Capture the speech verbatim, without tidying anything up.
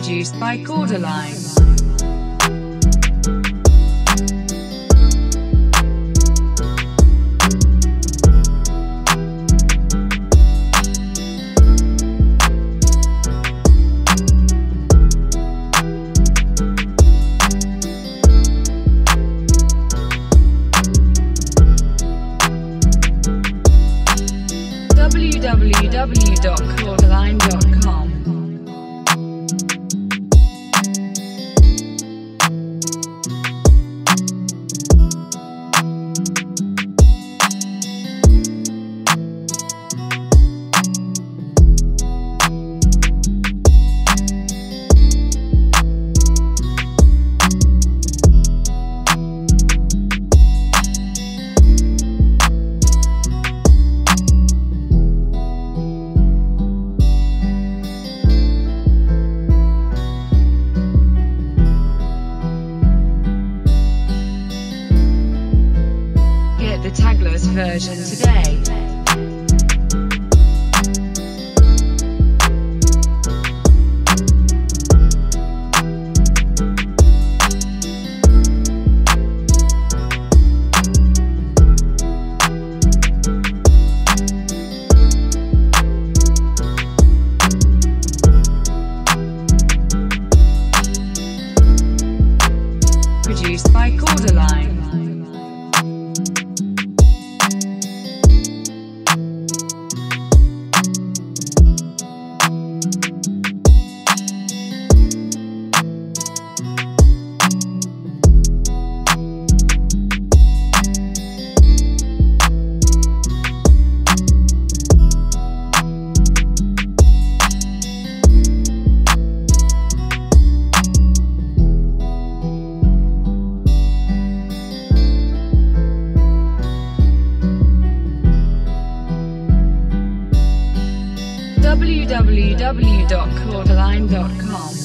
produced by Chorderline. w w w dot chorderline dot com the tagless version today. Produced by Chorderline. w w w dot chorderline dot com